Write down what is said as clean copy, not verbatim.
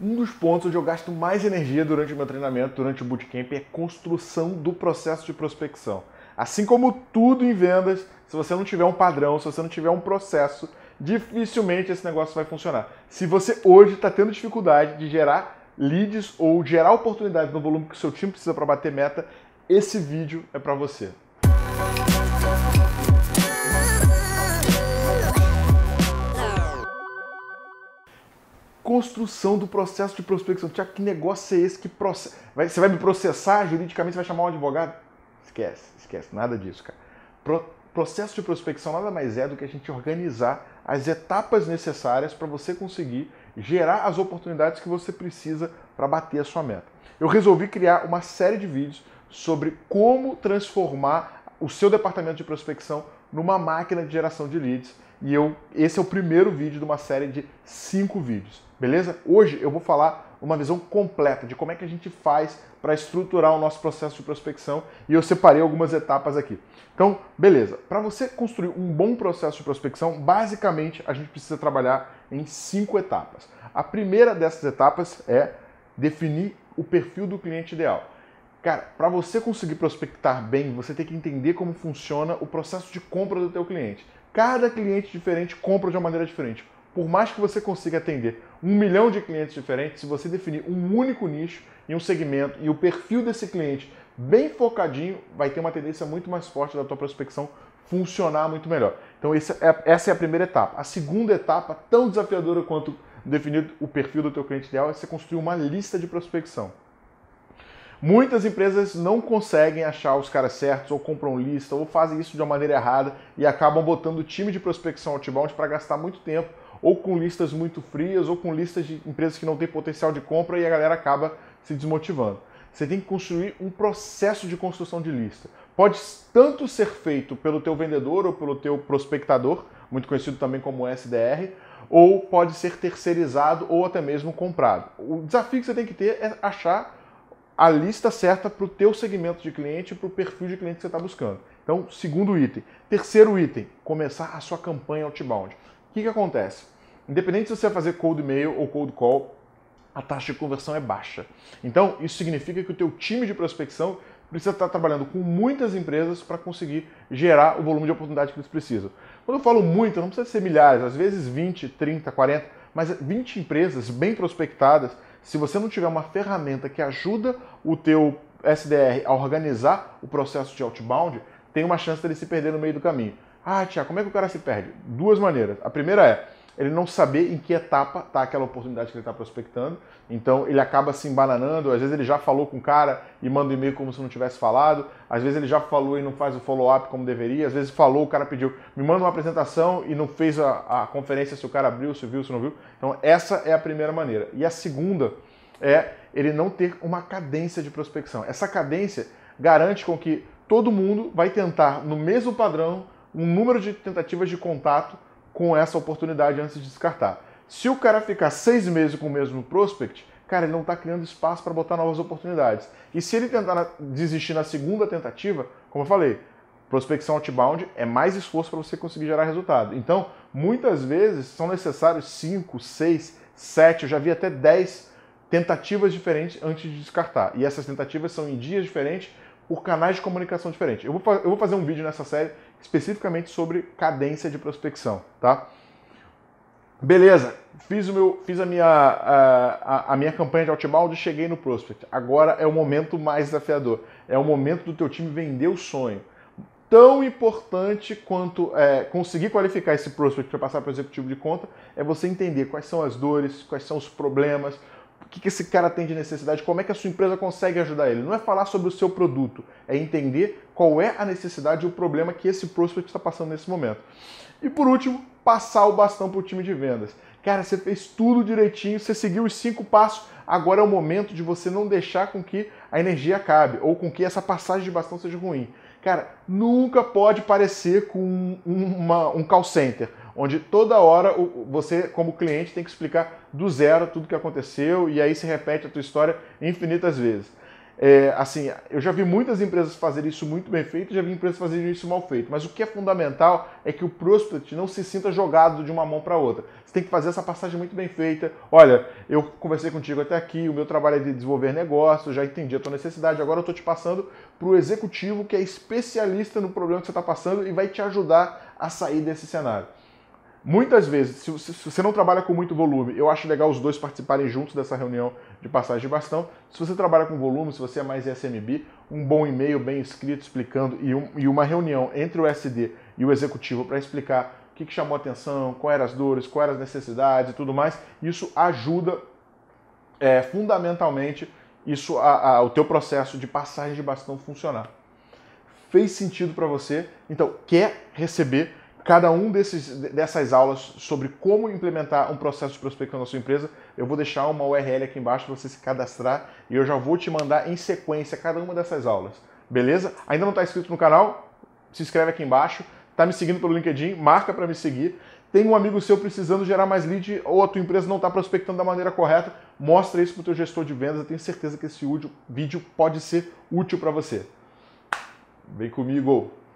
Um dos pontos onde eu gasto mais energia durante o meu treinamento, durante o bootcamp, é a construção do processo de prospecção. Assim como tudo em vendas, se você não tiver um padrão, se você não tiver um processo, dificilmente esse negócio vai funcionar. Se você hoje está tendo dificuldade de gerar leads ou gerar oportunidades no volume que o seu time precisa para bater meta, esse vídeo é para você. Construção do processo de prospecção. Tiago, que negócio é esse? Que processo? Você vai me processar juridicamente? Você vai chamar um advogado? Esquece, esquece. Nada disso, cara. Processo de prospecção nada mais é do que a gente organizar as etapas necessárias para você conseguir gerar as oportunidades que você precisa para bater a sua meta. Eu resolvi criar uma série de vídeos sobre como transformar o seu departamento de prospecção numa máquina de geração de leads. E esse é o primeiro vídeo de uma série de 5 vídeos, beleza? Hoje eu vou falar uma visão completa de como é que a gente faz para estruturar o nosso processo de prospecção e eu separei algumas etapas aqui. Então, beleza, para você construir um bom processo de prospecção, basicamente a gente precisa trabalhar em 5 etapas. A primeira dessas etapas é definir o perfil do cliente ideal. Cara, para você conseguir prospectar bem, você tem que entender como funciona o processo de compra do teu cliente. Cada cliente diferente compra de uma maneira diferente. Por mais que você consiga atender 1 milhão de clientes diferentes, se você definir um único nicho e um segmento e o perfil desse cliente bem focadinho, vai ter uma tendência muito mais forte da tua prospecção funcionar muito melhor. Então essa é a primeira etapa. A segunda etapa, tão desafiadora quanto definir o perfil do teu cliente ideal, é você construir uma lista de prospecção. Muitas empresas não conseguem achar os caras certos, ou compram lista, ou fazem isso de uma maneira errada e acabam botando o time de prospecção outbound para gastar muito tempo, ou com listas muito frias, ou com listas de empresas que não têm potencial de compra e a galera acaba se desmotivando. Você tem que construir um processo de construção de lista. Pode tanto ser feito pelo teu vendedor ou pelo teu prospectador, muito conhecido também como SDR, ou pode ser terceirizado ou até mesmo comprado. O desafio que você tem que ter é achar a lista certa para o teu segmento de cliente, para o perfil de cliente que você está buscando. Então, segundo item. Terceiro item, começar a sua campanha outbound. O que acontece? Independente se você vai fazer cold mail ou cold call, a taxa de conversão é baixa. Então, isso significa que o teu time de prospecção precisa estar trabalhando com muitas empresas para conseguir gerar o volume de oportunidade que eles precisam. Quando eu falo muito, não precisa ser milhares, às vezes 20, 30, 40, mas 20 empresas bem prospectadas. Se você não tiver uma ferramenta que ajuda o teu SDR a organizar o processo de outbound, tem uma chance dele se perder no meio do caminho. Ah, Tiago, como é que o cara se perde? Duas maneiras. A primeira é ele não saber em que etapa está aquela oportunidade que ele está prospectando. Então, ele acaba se embananando. Às vezes, ele já falou com o cara e manda um e-mail como se não tivesse falado. Às vezes, ele já falou e não faz o follow-up como deveria. Às vezes, falou, o cara pediu, me manda uma apresentação e não fez a conferência, se o cara abriu, se viu, se não viu. Então, essa é a primeira maneira. E a segunda é ele não ter uma cadência de prospecção. Essa cadência garante com que todo mundo vai tentar, no mesmo padrão, um número de tentativas de contato com essa oportunidade antes de descartar. Se o cara ficar 6 meses com o mesmo prospect, cara, ele não está criando espaço para botar novas oportunidades. E se ele tentar desistir na segunda tentativa, como eu falei, prospecção outbound é mais esforço para você conseguir gerar resultado. Então, muitas vezes são necessários 5, 6, 7, eu já vi até 10 tentativas diferentes antes de descartar. E essas tentativas são em dias diferentes, por canais de comunicação diferentes. Eu vou fazer um vídeo nessa série especificamente sobre cadência de prospecção, tá? Beleza, fiz a minha campanha de outbound e cheguei no prospect. Agora é o momento mais desafiador. É o momento do teu time vender o sonho. Tão importante quanto conseguir qualificar esse prospect para passar para o executivo de conta é você entender quais são as dores, quais são os problemas, o que esse cara tem de necessidade, como é que a sua empresa consegue ajudar ele. Não é falar sobre o seu produto, é entender qual é a necessidade e o problema que esse prospect está passando nesse momento. E por último, passar o bastão para o time de vendas. Cara, você fez tudo direitinho, você seguiu os 5 passos, agora é o momento de você não deixar com que a energia acabe ou com que essa passagem de bastão seja ruim. Cara, nunca pode parecer com um call center, onde toda hora você, como cliente, tem que explicar do zero tudo que aconteceu e aí se repete a tua história infinitas vezes. assim, eu já vi muitas empresas fazerem isso muito bem feito, já vi empresas fazerem isso mal feito, mas o que é fundamental é que o prospect não se sinta jogado de uma mão para outra. Você tem que fazer essa passagem muito bem feita. Olha, eu conversei contigo até aqui, o meu trabalho é de desenvolver negócio, já entendi a tua necessidade, agora eu estou te passando para o executivo que é especialista no problema que você está passando e vai te ajudar a sair desse cenário. Muitas vezes, se você não trabalha com muito volume, eu acho legal os dois participarem juntos dessa reunião de passagem de bastão. Se você trabalha com volume, se você é mais SMB, um bom e-mail bem escrito explicando e uma reunião entre o SD e o executivo para explicar o que chamou a atenção, quais eram as dores, quais eram as necessidades e tudo mais, isso ajuda fundamentalmente isso o teu processo de passagem de bastão funcionar. Fez sentido para você? Então, quer receber cada um dessas aulas sobre como implementar um processo de prospecção na sua empresa? Eu vou deixar uma URL aqui embaixo para você se cadastrar e eu já vou te mandar em sequência cada uma dessas aulas, beleza? Ainda não está inscrito no canal? Se inscreve aqui embaixo. Está me seguindo pelo LinkedIn? Marca para me seguir. Tem um amigo seu precisando gerar mais lead ou a tua empresa não está prospectando da maneira correta? Mostra isso para o teu gestor de vendas. Eu tenho certeza que esse vídeo pode ser útil para você. Vem comigo!